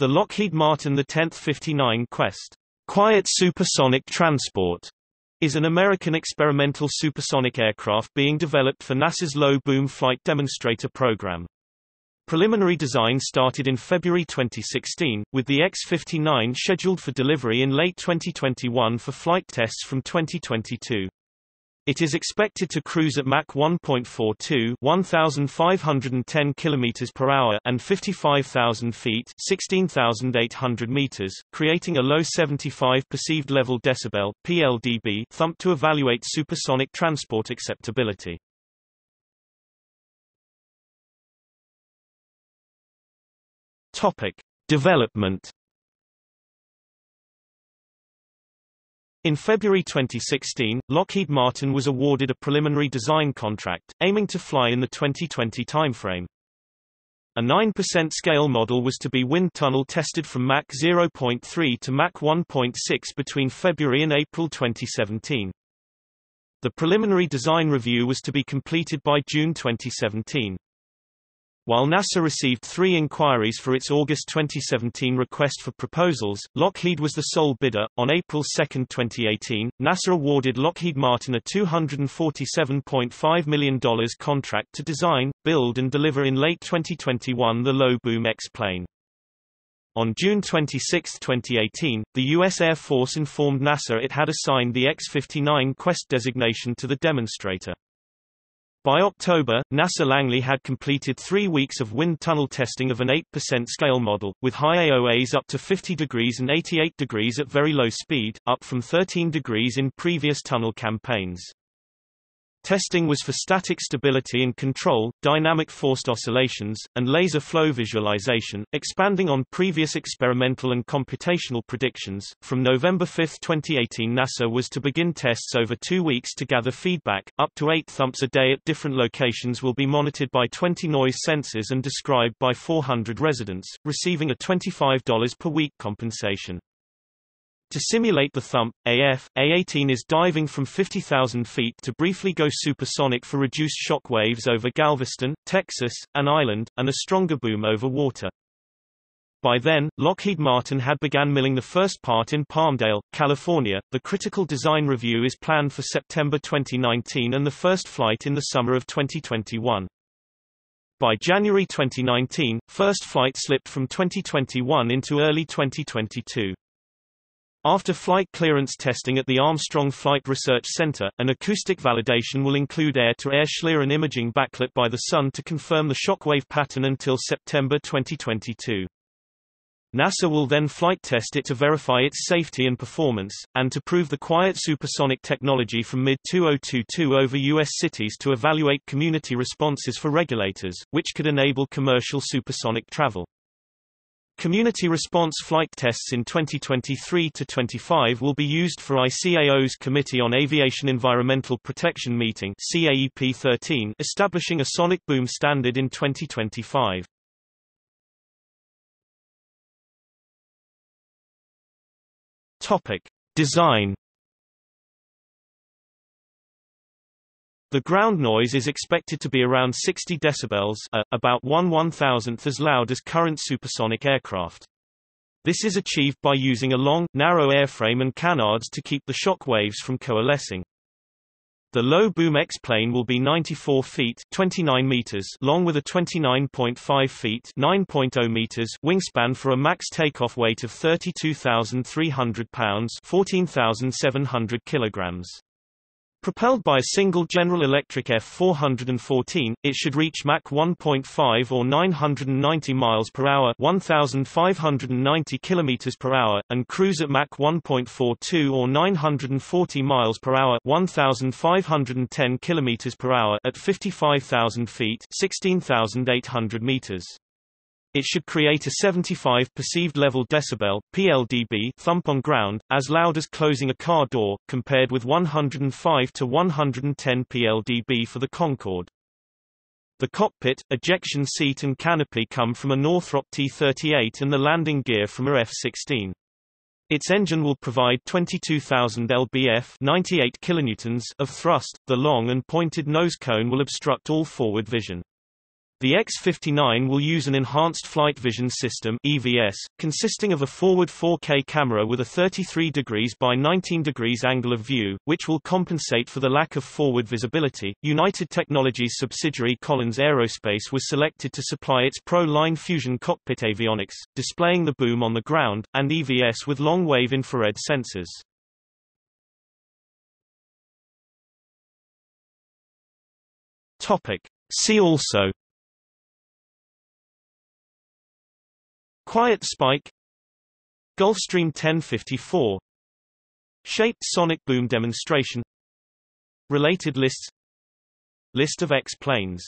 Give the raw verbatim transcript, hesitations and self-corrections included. The Lockheed Martin X fifty-nine QueSST Quiet Supersonic Transport is an American experimental supersonic aircraft being developed for NASA's low-boom flight demonstrator program. Preliminary design started in February twenty sixteen, with the X fifty-nine scheduled for delivery in late twenty twenty-one for flight tests from twenty twenty-two. It is expected to cruise at Mach one point four two one thousand five hundred ten kilometers per hour and fifty-five thousand feet sixteen thousand eight hundred meters, creating a low seventy-five perceived level decibel P L D B thump to evaluate supersonic transport acceptability. Topic: Development. In February twenty sixteen, Lockheed Martin was awarded a preliminary design contract, aiming to fly in the twenty twenty timeframe. A nine percent scale model was to be wind tunnel tested from Mach zero point three to Mach one point six between February and April twenty seventeen. The preliminary design review was to be completed by June twenty seventeen. While NASA received three inquiries for its August twenty seventeen request for proposals, Lockheed was the sole bidder. On April second twenty eighteen, NASA awarded Lockheed Martin a two hundred forty-seven point five million dollars contract to design, build and deliver in late twenty twenty-one the low-boom X-plane. On June twenty-sixth twenty eighteen, the U S Air Force informed NASA it had assigned the X fifty-nine QueSST designation to the demonstrator. By October, NASA Langley had completed three weeks of wind tunnel testing of an eight percent scale model, with high A O As up to fifty degrees and eighty-eight degrees at very low speed, up from thirteen degrees in previous tunnel campaigns. Testing was for static stability and control, dynamic forced oscillations, and laser flow visualization, expanding on previous experimental and computational predictions. From November fifth twenty eighteen, NASA was to begin tests over two weeks to gather feedback. Up to eight thumps a day at different locations will be monitored by twenty noise sensors and described by four hundred residents, receiving a twenty-five dollars per week compensation. To simulate the thump, A F A eighteen is diving from fifty thousand feet to briefly go supersonic for reduced shock waves over Galveston, Texas, an island, and a stronger boom over water. By then, Lockheed Martin had begun milling the first part in Palmdale, California. The critical design review is planned for September twenty nineteen and the first flight in the summer of twenty twenty-one. By January twenty nineteen, first flight slipped from twenty twenty-one into early twenty twenty-two. After flight clearance testing at the Armstrong Flight Research Center, an acoustic validation will include air-to-air Schlieren imaging backlit by the sun to confirm the shockwave pattern until September twenty twenty-two. NASA will then flight test it to verify its safety and performance, and to prove the quiet supersonic technology from mid twenty twenty-two over U S cities to evaluate community responses for regulators, which could enable commercial supersonic travel. Community response flight tests in twenty twenty-three to twenty-five will be used for I C A O's Committee on Aviation Environmental Protection meeting C A E P thirteen, establishing a sonic boom standard in twenty twenty-five. Topic: Design. The ground noise is expected to be around sixty decibels, uh, about one one-thousandth as loud as current supersonic aircraft. This is achieved by using a long, narrow airframe and canards to keep the shock waves from coalescing. The low-boom X-plane will be ninety-four feet twenty-nine meters long with a twenty-nine point five feet nine point zero meters wingspan for a max takeoff weight of thirty-two thousand three hundred pounds fourteen thousand seven hundred kilograms. Propelled by a single General Electric F four fourteen, it should reach Mach one point five or nine hundred ninety miles per hour (one thousand five hundred ninety kilometers per hour) and cruise at Mach one point four two or nine hundred forty miles per hour (one thousand five hundred ten kilometers per hour) at fifty-five thousand feet (sixteen thousand eight hundred meters). It should create a seventy-five perceived level decibel P L D B thump on ground, as loud as closing a car door, compared with one hundred five to one hundred ten P L D B for the Concorde. The cockpit, ejection seat and canopy come from a Northrop T thirty-eight and the landing gear from a F sixteen. Its engine will provide twenty-two thousand pound-feet (ninety-eight kilonewtons) of thrust. The long and pointed nose cone will obstruct all forward vision. The X fifty-nine will use an Enhanced Flight Vision System (E V S), consisting of a forward four K camera with a thirty-three degrees by nineteen degrees angle of view, which will compensate for the lack of forward visibility. United Technologies subsidiary Collins Aerospace was selected to supply its ProLine Fusion cockpit avionics, displaying the boom on the ground, and E V S with long-wave infrared sensors. Topic. See also: Quiet Spike, Gulfstream ten fifty-four, Shaped Sonic Boom Demonstration, Related lists, List of X-planes.